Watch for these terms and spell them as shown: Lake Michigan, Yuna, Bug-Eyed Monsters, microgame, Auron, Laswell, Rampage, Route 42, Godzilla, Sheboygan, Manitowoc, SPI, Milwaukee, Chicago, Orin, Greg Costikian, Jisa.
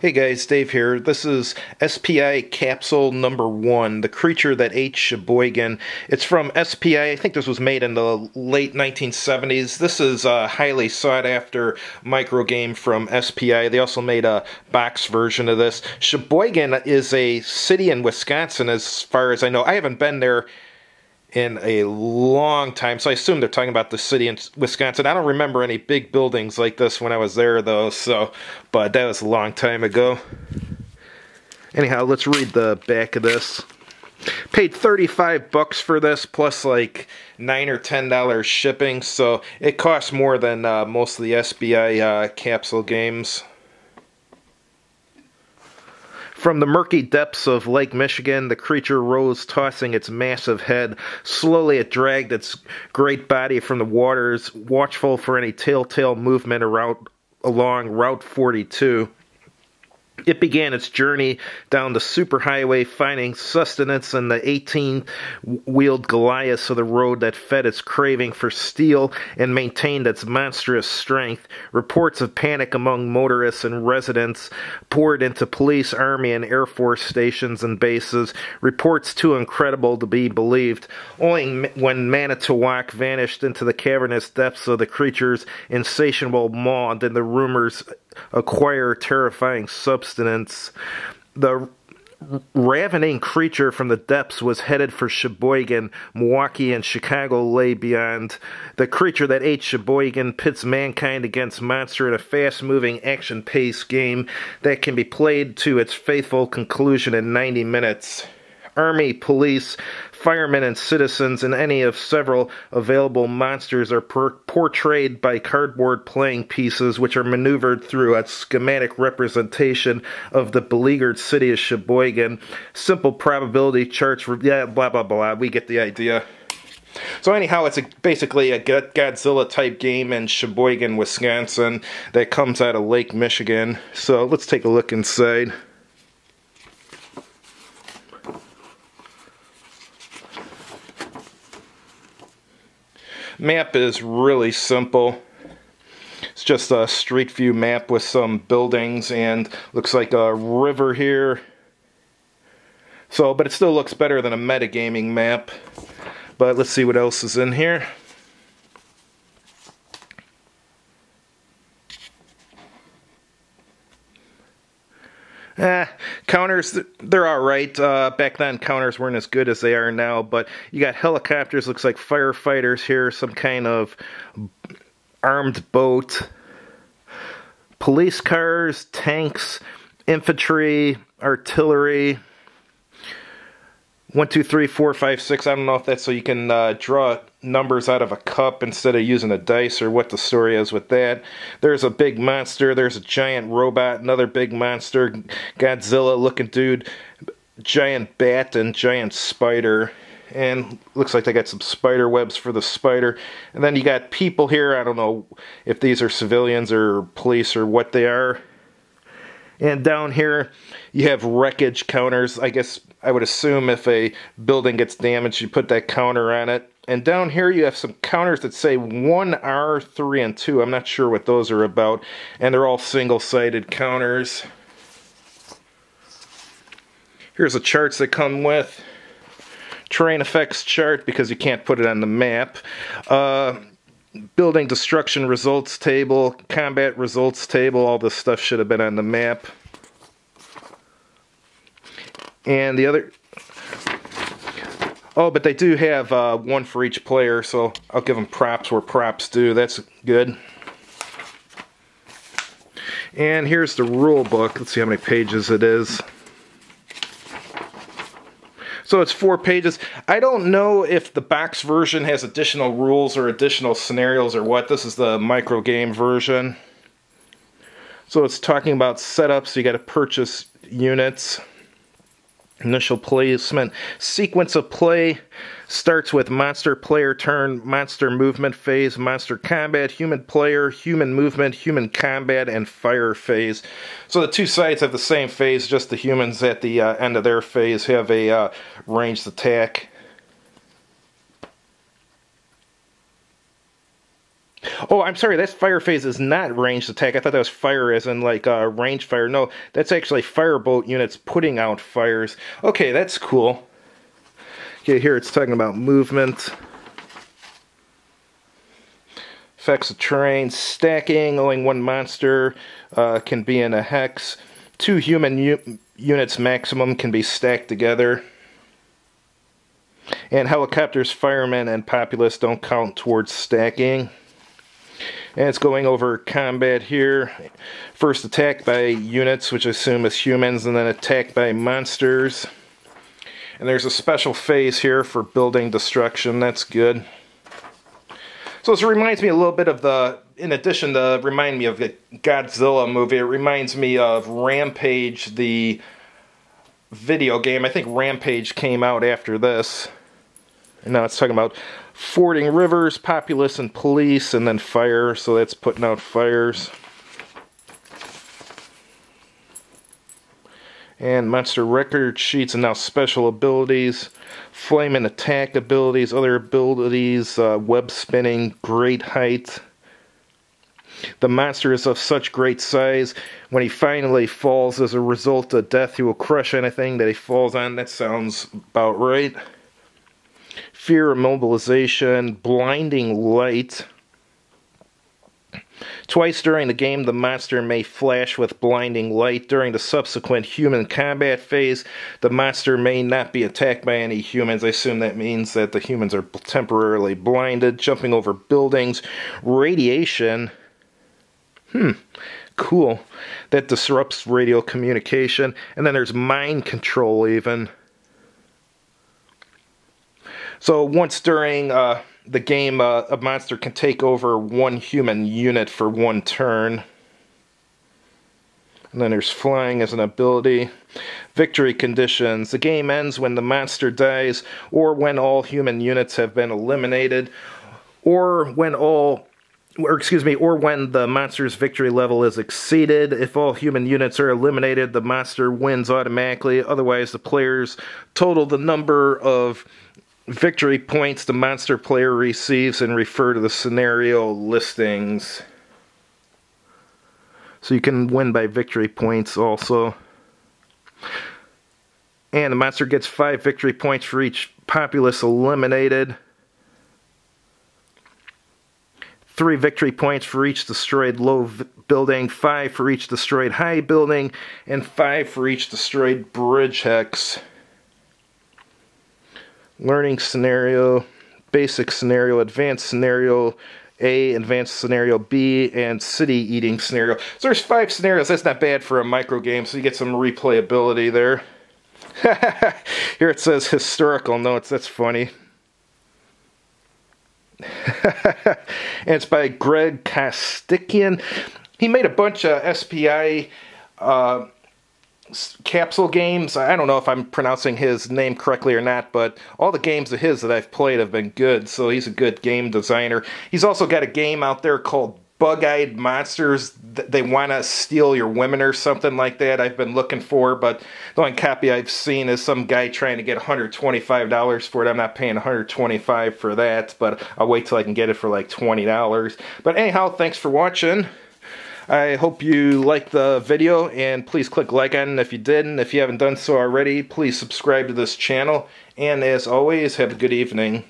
Hey guys, Dave here. This is SPI capsule number 1, the creature that ate Sheboygan. It's from SPI. I think this was made in the late 1970s. This is a highly sought after micro game from SPI. They also made a box version of this. Sheboygan is a city in Wisconsin as far as I know. I haven't been there in a long time, so I assume they're talking about the city in Wisconsin. I don't remember any big buildings like this when I was there though, but that was a long time ago. Anyhow, let's read the back of this. Paid $35 for this, plus like $9 or $10 shipping, so it costs more than most of the SPI capsule games. From the murky depths of Lake Michigan, the creature rose, tossing its massive head. Slowly it dragged its great body from the waters, watchful for any telltale movement along Route 42. It began its journey down the superhighway, finding sustenance in the 18-wheeled Goliaths of the road that fed its craving for steel and maintained its monstrous strength. Reports of panic among motorists and residents poured into police, army, and air force stations and bases, reports too incredible to be believed. Only when Manitowoc vanished into the cavernous depths of the creature's insatiable maw did the rumors acquire terrifying substance. The ravening creature from the depths was headed for Sheboygan. Milwaukee and Chicago lay beyond. The creature that ate Sheboygan pits mankind against monster in a fast-moving, action-paced game that can be played to its faithful conclusion in 90 minutes. Army, police, firemen, and citizens, and any of several available monsters are portrayed by cardboard playing pieces, which are maneuvered through a schematic representation of the beleaguered city of Sheboygan. Simple probability charts, yeah, blah, blah, blah, we get the idea. So anyhow, it's basically a Godzilla-type game in Sheboygan, Wisconsin, that comes out of Lake Michigan. So let's take a look inside. Map is really simple. It's just a street view map with some buildings and looks like a river here. So, but it still looks better than a metagaming map. But let's see what else is in here. Counters, they're alright. Back then, counters weren't as good as they are now, but you got helicopters, looks like firefighters here, some kind of armed boat, police cars, tanks, infantry, artillery, 1, 2, 3, 4, 5, 6, I don't know if that's so you can draw numbers out of a cup instead of using a dice, or what the story is with that. There's a big monster, there's a giant robot, another big monster, Godzilla looking dude, giant bat, and giant spider. And looks like they got some spider webs for the spider. And then you got people here, I don't know if these are civilians or police or what they are. And down here you have wreckage counters. I guess I would assume if a building gets damaged you put that counter on it. And down here you have some counters that say 1R, 3, and 2. I'm not sure what those are about. And they're all single-sided counters. Here's the charts that come with. Terrain effects chart because you can't put it on the map. Building destruction results table, combat results table, all this stuff should have been on the map. And the other... Oh, but they do have one for each player, so I'll give them props where props due. That's good. And here's the rule book. Let's see how many pages it is. So it's 4 pages. I don't know if the box version has additional rules or additional scenarios or what. This is the micro game version. So it's talking about setups. So you got to purchase units. Initial placement. Sequence of play starts with monster player turn, monster movement phase, monster combat, human player, human movement, human combat, and fire phase. So the two sides have the same phase, just the humans at the end of their phase have a ranged attack. Oh, I'm sorry, that fire phase is not ranged attack. I thought that was fire as in like range fire. No, that's actually firebolt units putting out fires. Okay, that's cool. Okay, here it's talking about movement. Effects of terrain, stacking, only one monster can be in a hex. Two human units maximum can be stacked together. And helicopters, firemen, and populace don't count towards stacking. And it's going over combat here. First attack by units, which I assume is humans, and then attack by monsters. And there's a special phase here for building destruction. That's good. So this reminds me a little bit of the, in addition to remind me of the Godzilla movie, it reminds me of Rampage, the video game. I think Rampage came out after this. And now it's talking about fording rivers, populace and police, and then fire. So that's putting out fires. And monster record sheets, and now special abilities, flame and attack abilities, other abilities, web spinning, great height. The monster is of such great size, when he finally falls as a result of death, he will crush anything that he falls on. That sounds about right. Fear immobilization, blinding light. Twice during the game, the monster may flash with blinding light. During the subsequent human combat phase, the monster may not be attacked by any humans. I assume that means that the humans are temporarily blinded. Jumping over buildings. Radiation. Cool. That disrupts radio communication. And then there's mind control even. So once during... the game, a monster can take over one human unit for one turn. And then there's flying as an ability. Victory conditions. The game ends when the monster dies, or when all human units have been eliminated, or when all... or when the monster's victory level is exceeded. If all human units are eliminated, the monster wins automatically. Otherwise, the players total the number of... victory points the monster player receives and refer to the scenario listings. So you can win by victory points also. And the monster gets 5 victory points for each populace eliminated. 3 victory points for each destroyed low building, 5 for each destroyed high building, and 5 for each destroyed bridge hex. Learning scenario, basic scenario, advanced scenario A, advanced scenario B, and city eating scenario. So there's 5 scenarios. That's not bad for a micro game, so you get some replayability there. Here it says historical notes. That's funny. And it's by Greg Costikian. He made a bunch of SPI capsule games. I don't know if I'm pronouncing his name correctly or not, but all the games of his that I've played have been good, so he's a good game designer. He's also got a game out there called Bug-Eyed Monsters. They want to steal your women or something like that. I've been looking for, but the only copy I've seen is some guy trying to get $125 for it. I'm not paying $125 for that, but I'll wait till I can get it for like $20. But anyhow, thanks for watching. I hope you liked the video, and please click like on it if you didn't. If you haven't done so already, please subscribe to this channel. And as always, have a good evening.